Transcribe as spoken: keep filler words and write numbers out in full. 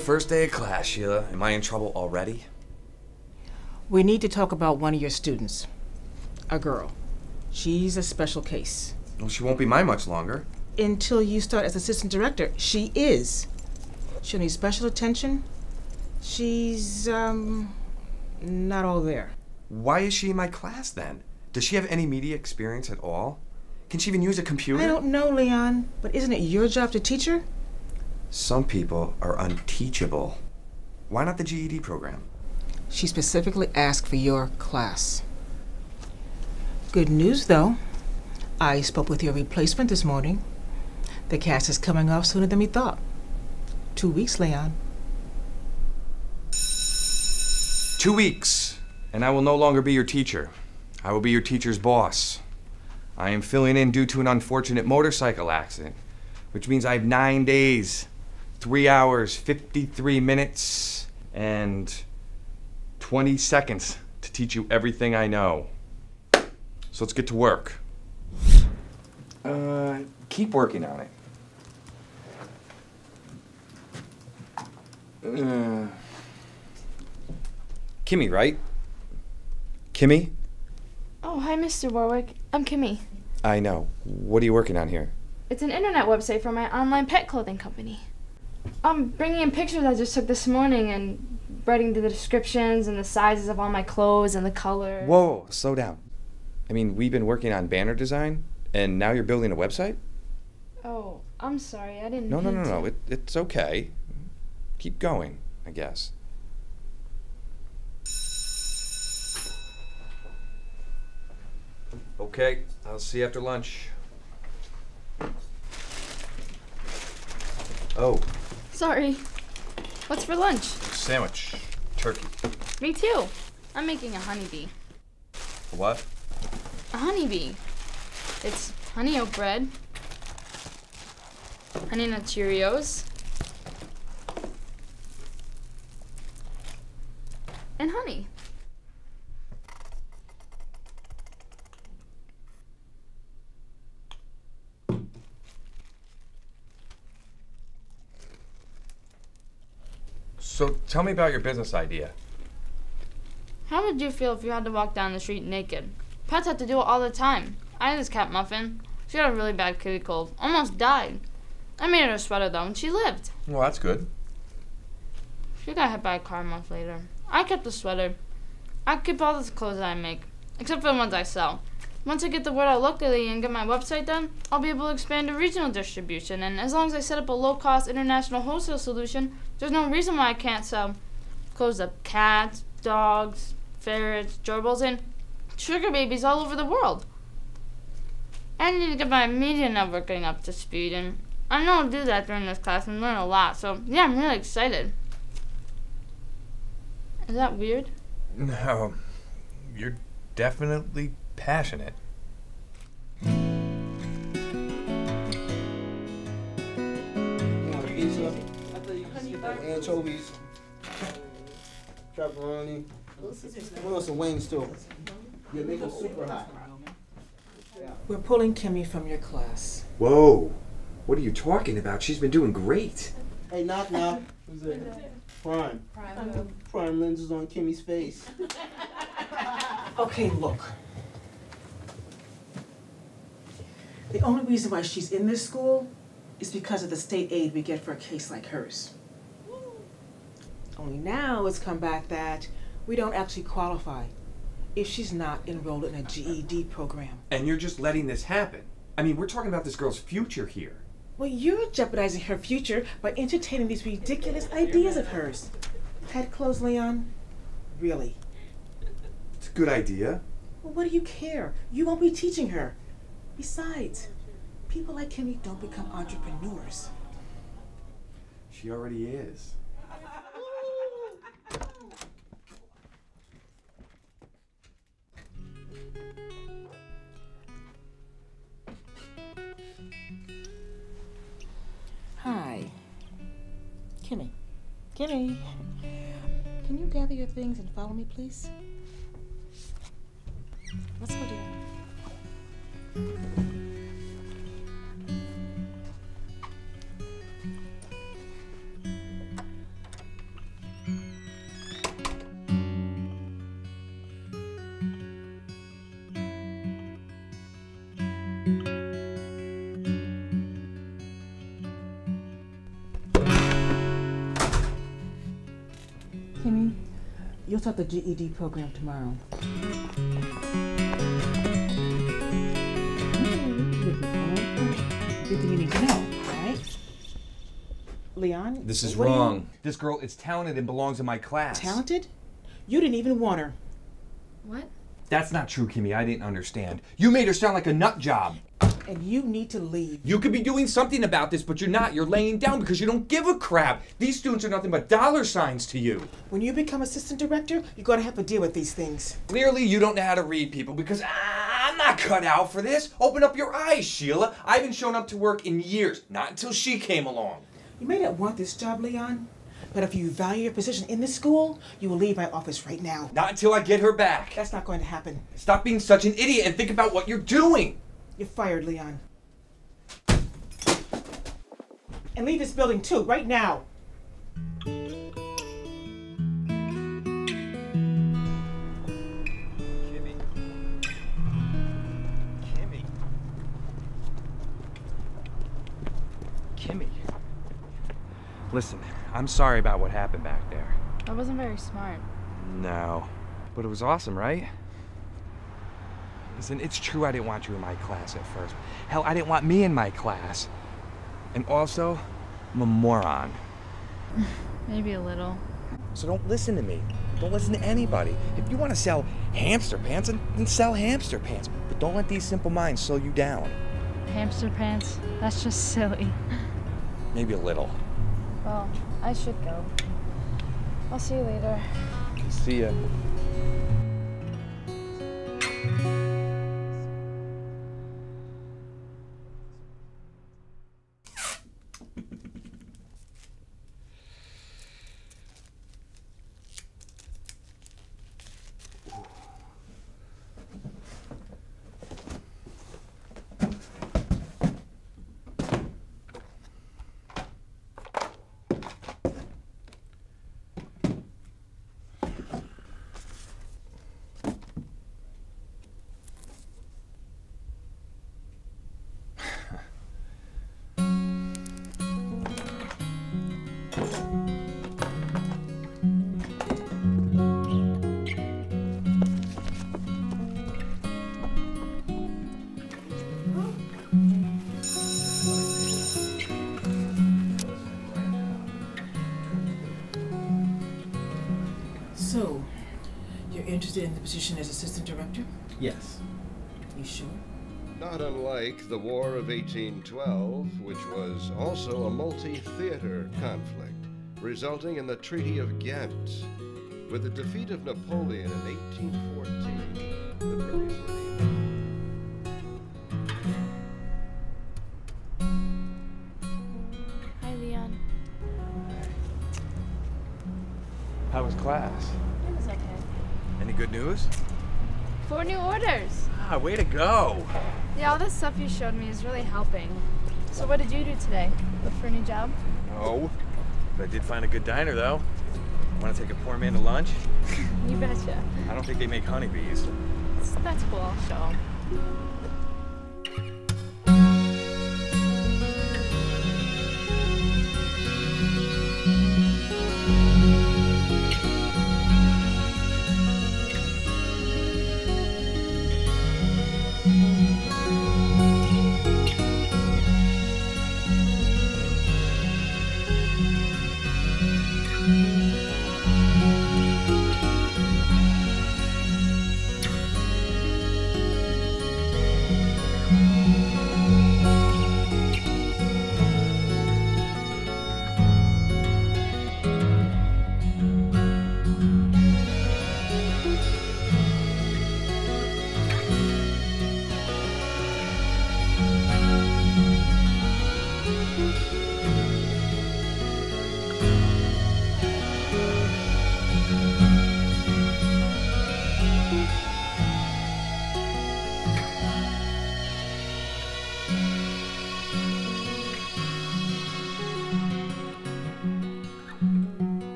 First day of class, Sheila. Am I in trouble already? We need to talk about one of your students. A girl. She's a special case. Well, she won't be mine much longer. Until you start as assistant director. She is. She'll need special attention. She's, um, not all there. Why is she in my class then? Does she have any media experience at all? Can she even use a computer? I don't know, Leon, but isn't it your job to teach her? Some people are unteachable. Why not the G E D program? She specifically asked for your class. Good news, though. I spoke with your replacement this morning. The cast is coming off sooner than we thought. Two weeks, Leon. Two weeks, and I will no longer be your teacher. I will be your teacher's boss. I am filling in due to an unfortunate motorcycle accident, which means I have nine days. three hours, fifty-three minutes, and twenty seconds to teach you everything I know. So let's get to work. Uh, keep working on it. Uh, Kimmy, right? Kimmy? Oh, hi, Mister Warwick. I'm Kimmy. I know. What are you working on here? It's an internet website for my online pet clothing company. I'm bringing in pictures I just took this morning and writing the descriptions and the sizes of all my clothes and the colors. Whoa, slow down. I mean, we've been working on banner design, and now you're building a website? Oh, I'm sorry, I didn't No, no, no, no, no. It, it's okay. Keep going, I guess. Okay, I'll see you after lunch. Oh. Sorry. What's for lunch? Sandwich. Turkey. Me too. I'm making a honeybee. A what? A honeybee. It's honey oat bread, honey nut Cheerios, and honey. So tell me about your business idea. How would you feel if you had to walk down the street naked? Pets have to do it all the time. I had this cat, Muffin. She had a really bad kitty cold. Almost died. I made her a sweater, though, and she lived. Well, that's good. She got hit by a car a month later. I kept the sweater. I keep all the clothes that I make, except for the ones I sell. Once I get the word out locally and get my website done, I'll be able to expand to regional distribution, and as long as I set up a low-cost international wholesale solution, there's no reason why I can't sell clothes of cats, dogs, ferrets, gerbils, and sugar babies all over the world. I need to get my media networking up to speed, and I know I'll do that during this class and learn a lot, so yeah, I'm really excited. Is that weird? No, you're definitely passionate. And anchovies, pepperoni. We want some wings too. Yeah, make them super hot. We're pulling Kimmy from your class. Whoa! What are you talking about? She's been doing great. Hey, knock knock. Who's there? Prime. Prime. Prime lenses on Kimmy's face. Okay, look. The only reason why she's in this school is because of the state aid we get for a case like hers. Only now it's come back that we don't actually qualify if she's not enrolled in a G E D program. And you're just letting this happen. I mean, we're talking about this girl's future here. Well, you're jeopardizing her future by entertaining these ridiculous ideas of hers. Pet clothes, Leon? Really? It's a good idea. Well, what do you care? You won't be teaching her. Besides, people like Kimmy don't become entrepreneurs. She already is. Kimmy. Kimmy, can you gather your things and follow me, please? Let's go, dear. Kimmy, you'll start the G E D program tomorrow. Everything you need to know, right? Leon? This is wrong. You... This girl is talented and belongs in my class. Talented? You didn't even want her. What? That's not true, Kimmy. I didn't understand. You made her sound like a nut job. And you need to leave. You could be doing something about this, but you're not. You're laying down because you don't give a crap. These students are nothing but dollar signs to you. When you become assistant director, you're going to have to deal with these things. Clearly, you don't know how to read people because I'm not cut out for this. Open up your eyes, Sheila. I haven't shown up to work in years. Not until she came along. You may not want this job, Leon, but if you value your position in this school, you will leave my office right now. Not until I get her back. That's not going to happen. Stop being such an idiot and think about what you're doing. You're fired, Leon. And leave this building, too, right now. Kimmy. Kimmy. Kimmy. Listen, I'm sorry about what happened back there. I wasn't very smart. No. But it was awesome, right? Listen, it's true I didn't want you in my class at first. Hell, I didn't want me in my class. And also, I'm a moron. Maybe a little. So don't listen to me. Don't listen to anybody. If you want to sell hamster pants, then sell hamster pants. But don't let these simple minds slow you down. Hamster pants? That's just silly. Maybe a little. Well, I should go. I'll see you later. See ya. So, you're interested in the position as assistant director? Yes. You sure? Not unlike the War of eighteen twelve, which was also a multi-theater conflict, resulting in the Treaty of Ghent. With the defeat of Napoleon in eighteen fourteen, the British were able... Hi, Leon. How was class? It was okay. Any good news? Four new orders! Ah, way to go! Yeah, all this stuff you showed me is really helping. So what did you do today? Look for a new job? No, but I did find a good diner though. Want to take a poor man to lunch? You betcha. I don't think they make honeybees. That's cool, I'll show them.